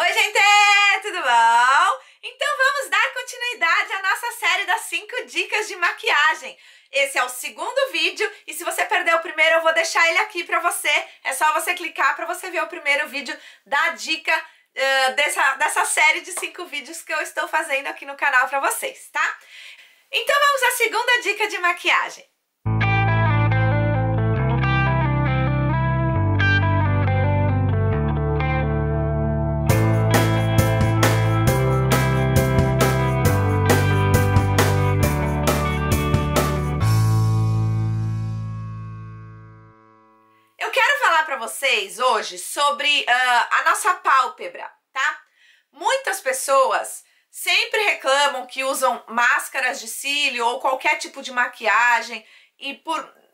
Oi, gente! Tudo bom? Então vamos dar continuidade à nossa série das 5 dicas de maquiagem. Esse é o segundo vídeo e se você perdeu o primeiro eu vou deixar ele aqui pra você. É só você clicar pra você ver o primeiro vídeo da dica dessa série de 5 vídeos que eu estou fazendo aqui no canal pra vocês, tá? Então vamos à segunda dica de maquiagem. Vocês hoje sobre a nossa pálpebra, tá? Muitas pessoas sempre reclamam que usam máscaras de cílio ou qualquer tipo de maquiagem e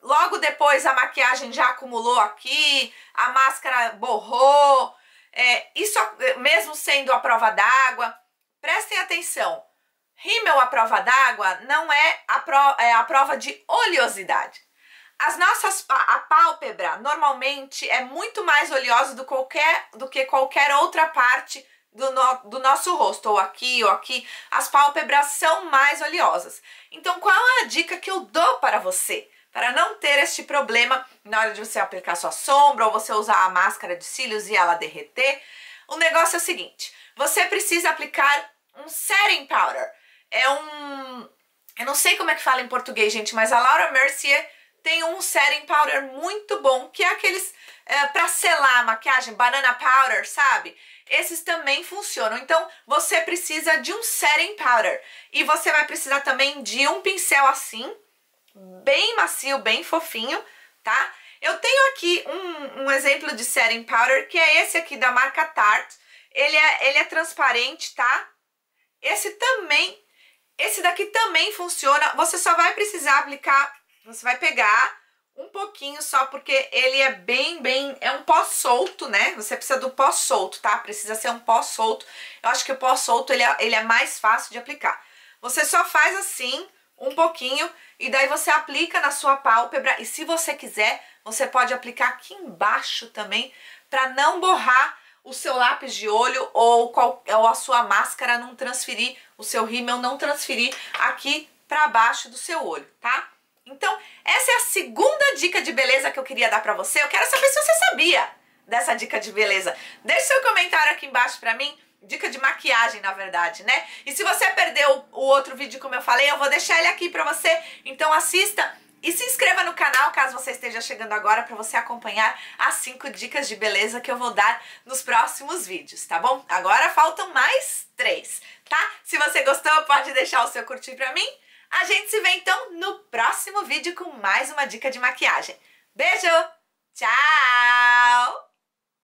logo depois a maquiagem já acumulou aqui, a máscara borrou, isso mesmo sendo a prova d'água. Prestem atenção, rímel à prova d'água não é a prova de oleosidade. A pálpebra normalmente é muito mais oleosa do que qualquer outra parte do nosso rosto, ou aqui, ou aqui. As pálpebras são mais oleosas. Então, qual é a dica que eu dou para você? Para não ter este problema na hora de você aplicar sua sombra ou você usar a máscara de cílios e ela derreter. O negócio é o seguinte, você precisa aplicar um setting powder. Eu não sei como é que fala em português, gente, mas a Laura Mercier tem um setting powder muito bom, que é aqueles pra selar a maquiagem, banana powder, sabe? Esses também funcionam. Então, você precisa de um setting powder. E você vai precisar também de um pincel assim, bem macio, bem fofinho, tá? Eu tenho aqui um exemplo de setting powder, que é esse aqui da marca Tarte. Ele é transparente, tá? Esse daqui também funciona. Você só vai precisar aplicar... Você vai pegar um pouquinho só, porque ele é é um pó solto, né? Você precisa do pó solto, tá? Precisa ser um pó solto. Eu acho que o pó solto, ele é mais fácil de aplicar. Você só faz assim, um pouquinho, e daí você aplica na sua pálpebra. E se você quiser, você pode aplicar aqui embaixo também, pra não borrar o seu lápis de olho ou a sua máscara não transferir, o seu rímel não transferir aqui pra baixo do seu olho, tá? Então, essa é a segunda dica de beleza que eu queria dar pra você. Eu quero saber se você sabia dessa dica de beleza. Deixe seu comentário aqui embaixo pra mim. Dica de maquiagem, na verdade, né? E se você perdeu o outro vídeo, como eu falei, eu vou deixar ele aqui pra você. Então, assista e se inscreva no canal, caso você esteja chegando agora, pra você acompanhar as 5 dicas de beleza que eu vou dar nos próximos vídeos, tá bom? Agora faltam mais 3, tá? Se você gostou, pode deixar o seu curtir pra mim. A gente se vê então no próximo vídeo com mais uma dica de maquiagem. Beijo! Tchau!